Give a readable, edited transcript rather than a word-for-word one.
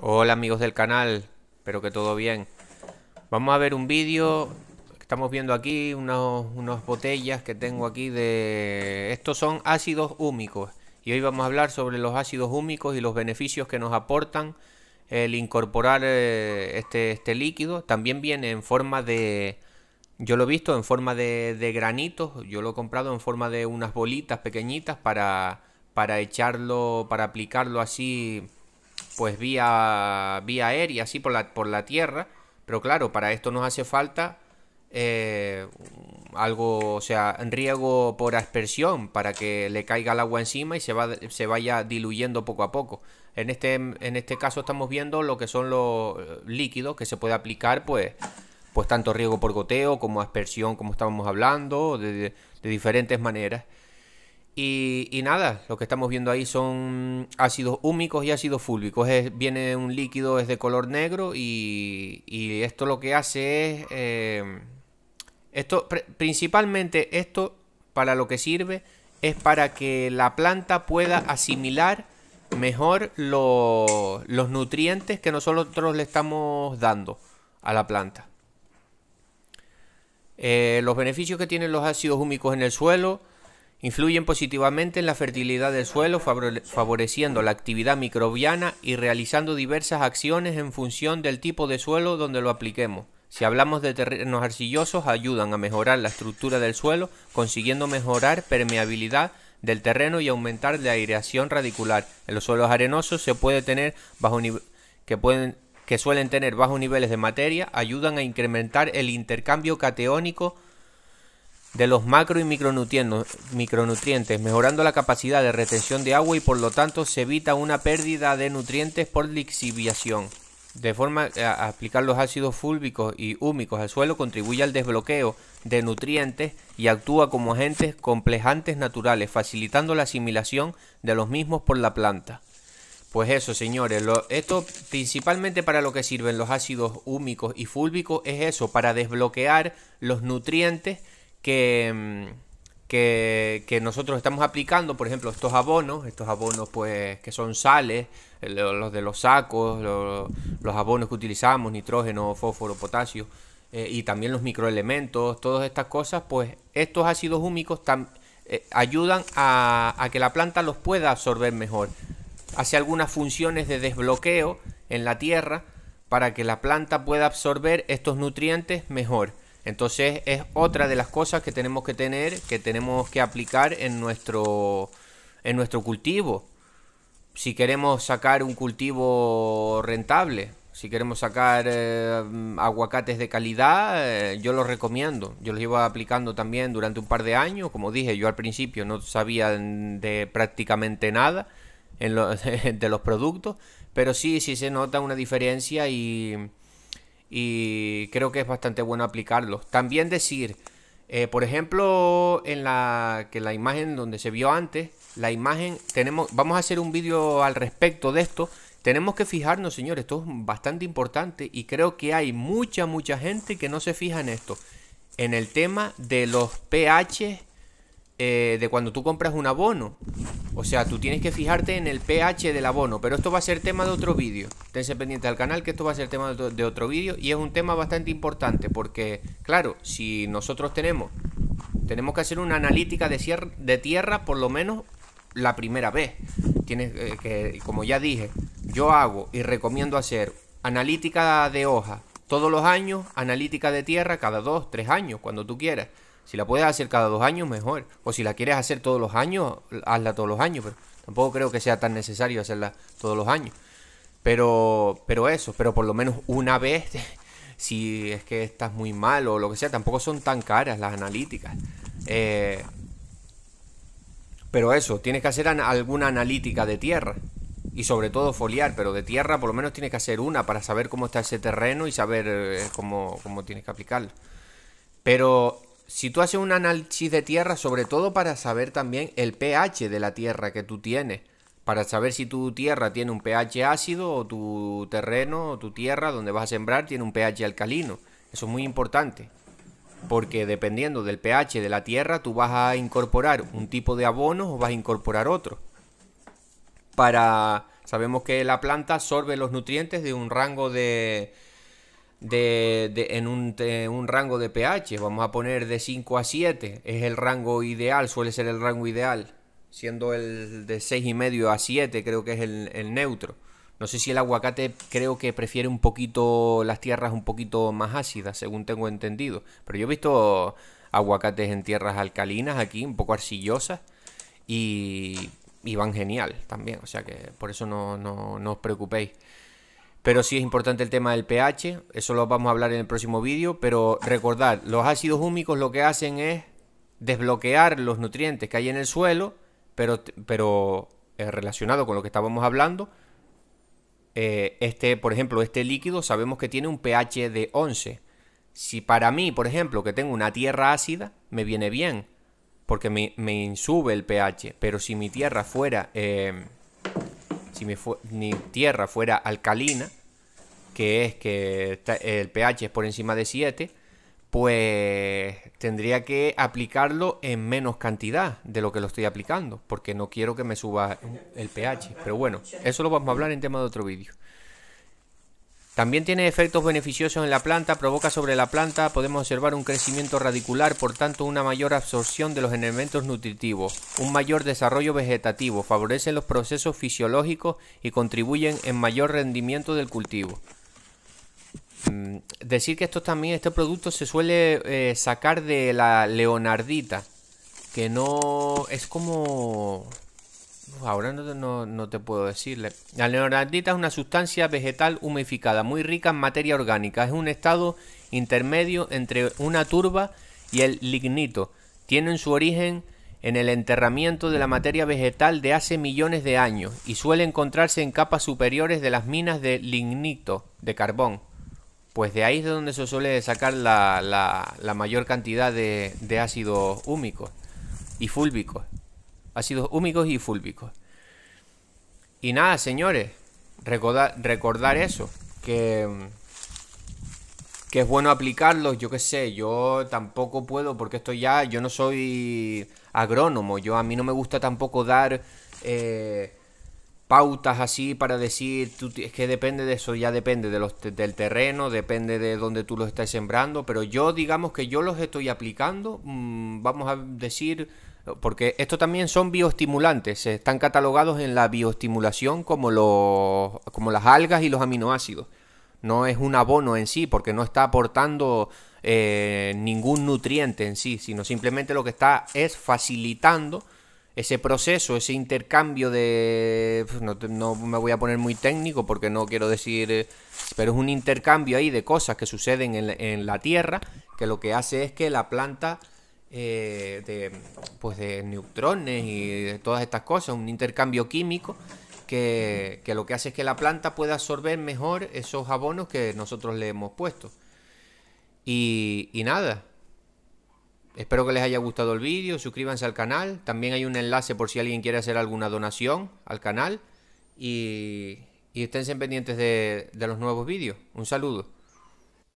Hola amigos del canal, espero que todo bien. Vamos a ver un vídeo. Estamos viendo aquí unas botellas que tengo aquí de... Estos son ácidos húmicos. Y hoy vamos a hablar sobre los ácidos húmicos y los beneficios que nos aportan el incorporar este líquido. También viene en forma de... Yo lo he visto en forma de granitos. Yo lo he comprado en forma de unas bolitas pequeñitas para echarlo, para aplicarlo así... Pues vía aérea, así por la tierra. Pero claro, para esto nos hace falta algo, o sea, riego por aspersión, para que le caiga el agua encima y se vaya diluyendo poco a poco. En este caso estamos viendo lo que son los líquidos que se puede aplicar, pues tanto riego por goteo como aspersión, como estábamos hablando, de diferentes maneras. Y nada, lo que estamos viendo ahí son ácidos húmicos y ácidos fúlvicos. Viene un líquido, es de color negro y esto lo que hace es... principalmente esto para lo que sirve es para que la planta pueda asimilar mejor los nutrientes que nosotros le estamos dando a la planta. Los beneficios que tienen los ácidos húmicos en el suelo... Influyen positivamente en la fertilidad del suelo, favoreciendo la actividad microbiana y realizando diversas acciones en función del tipo de suelo donde lo apliquemos. Si hablamos de terrenos arcillosos, ayudan a mejorar la estructura del suelo, consiguiendo mejorar permeabilidad del terreno y aumentar la aireación radicular. En los suelos arenosos que suelen tener bajos niveles de materia, ayudan a incrementar el intercambio cateónico de los macro y micronutrientes, mejorando la capacidad de retención de agua y por lo tanto se evita una pérdida de nutrientes por lixiviación. De forma a aplicar los ácidos fúlvicos y húmicos al suelo contribuye al desbloqueo de nutrientes y actúa como agentes complejantes naturales, facilitando la asimilación de los mismos por la planta. Pues eso, señores, esto principalmente para lo que sirven los ácidos húmicos y fúlvicos es eso, para desbloquear los nutrientes que nosotros estamos aplicando, por ejemplo, estos abonos pues que son sales, los de los sacos, los abonos que utilizamos, nitrógeno, fósforo, potasio, y también los microelementos, todas estas cosas, pues estos ácidos húmicos ayudan a que la planta los pueda absorber mejor. Hace algunas funciones de desbloqueo en la tierra para que la planta pueda absorber estos nutrientes mejor. Entonces es otra de las cosas que tenemos que tener, que tenemos que aplicar en nuestro cultivo. Si queremos sacar un cultivo rentable, si queremos sacar aguacates de calidad, yo los recomiendo. Yo los iba aplicando también durante un par de años. Como dije, yo al principio no sabía de prácticamente nada de los productos, pero sí se nota una diferencia y creo que es bastante bueno aplicarlos. También decir, por ejemplo, en la imagen donde se vio antes, vamos a hacer un vídeo al respecto de esto. Tenemos que fijarnos, señores, esto es bastante importante y creo que hay mucha gente que no se fija en esto. En el tema de los pH, de cuando tú compras un abono. O sea, tú tienes que fijarte en el pH del abono, pero esto va a ser tema de otro vídeo. Tense pendiente al canal que esto va a ser tema de otro vídeo y es un tema bastante importante porque, claro, si nosotros tenemos que hacer una analítica de tierra por lo menos la primera vez. Tienes que, como ya dije, yo hago y recomiendo hacer analítica de hoja todos los años, analítica de tierra cada 2, 3 años, cuando tú quieras. Si la puedes hacer cada 2 años, mejor. O si la quieres hacer todos los años, hazla todos los años. Pero tampoco creo que sea tan necesario hacerla todos los años. Pero eso, pero por lo menos una vez, si es que estás muy mal o lo que sea, tampoco son tan caras las analíticas. Pero eso, tienes que hacer alguna analítica de tierra. Y sobre todo foliar, pero de tierra por lo menos tienes que hacer una para saber cómo está ese terreno y saber cómo tienes que aplicarlo. Pero... Si tú haces un análisis de tierra, sobre todo para saber también el pH de la tierra que tú tienes, para saber si tu tierra tiene un pH ácido o tu terreno o tu tierra donde vas a sembrar tiene un pH alcalino. Eso es muy importante, porque dependiendo del pH de la tierra tú vas a incorporar un tipo de abonos o vas a incorporar otro. Para Sabemos que la planta absorbe los nutrientes de un rango en un rango de pH. Vamos a poner de 5 a 7. Es el rango ideal, suele ser el rango ideal. Siendo el de 6,5 a 7, creo que es el neutro. No sé si el aguacate, creo que prefiere un poquito las tierras un poquito más ácidas, según tengo entendido. Pero yo he visto aguacates en tierras alcalinas aquí, un poco arcillosas, y van genial también. O sea que por eso no os preocupéis. Pero sí es importante el tema del pH, eso lo vamos a hablar en el próximo vídeo. Pero recordad, los ácidos húmicos lo que hacen es desbloquear los nutrientes que hay en el suelo, pero relacionado con lo que estábamos hablando, por ejemplo, este líquido sabemos que tiene un pH de 11. Si para mí, por ejemplo, que tengo una tierra ácida, me viene bien, porque me sube el pH. Pero si mi tierra fuera... Si mi tierra fuera alcalina, que es que el pH es por encima de 7, pues tendría que aplicarlo en menos cantidad de lo que lo estoy aplicando, porque no quiero que me suba el pH. Pero bueno, eso lo vamos a hablar en tema de otro vídeo. También tiene efectos beneficiosos en la planta, provoca sobre la planta, podemos observar un crecimiento radicular, por tanto una mayor absorción de los elementos nutritivos, un mayor desarrollo vegetativo, favorecen los procesos fisiológicos y contribuyen en mayor rendimiento del cultivo. Decir que este producto se suele sacar de la leonardita, que no es como... Ahora no te puedo decirle. La leonardita es una sustancia vegetal humificada, muy rica en materia orgánica. Es un estado intermedio entre una turba y el lignito. Tienen su origen en el enterramiento de la materia vegetal de hace millones de años y suele encontrarse en capas superiores de las minas de lignito, de carbón. Pues de ahí es de donde se suele sacar la mayor cantidad de ácidos húmicos y fúlvicos. Ácidos húmicos y fúlvicos. Y nada, señores, recordar eso, que es bueno aplicarlos. Yo qué sé, yo tampoco puedo, porque esto ya, yo no soy agrónomo, a mí no me gusta tampoco dar pautas así para decir, es que depende de eso, ya depende del terreno, depende de donde tú los estás sembrando. Pero yo, digamos que yo los estoy aplicando, vamos a decir... Porque estos también son bioestimulantes, están catalogados en la bioestimulación como las algas y los aminoácidos. No es un abono en sí, porque no está aportando ningún nutriente en sí, sino simplemente lo que está es facilitando ese proceso, ese intercambio de... No me voy a poner muy técnico porque no quiero decir... Pero es un intercambio ahí de cosas que suceden en la tierra, que lo que hace es que la planta... de neutrones y de todas estas cosas, un intercambio químico que lo que hace es que la planta pueda absorber mejor esos abonos que nosotros le hemos puesto. Y nada, espero que les haya gustado el vídeo, suscríbanse al canal, también hay un enlace por si alguien quiere hacer alguna donación al canal, y esténse pendientes de los nuevos vídeos. Un saludo.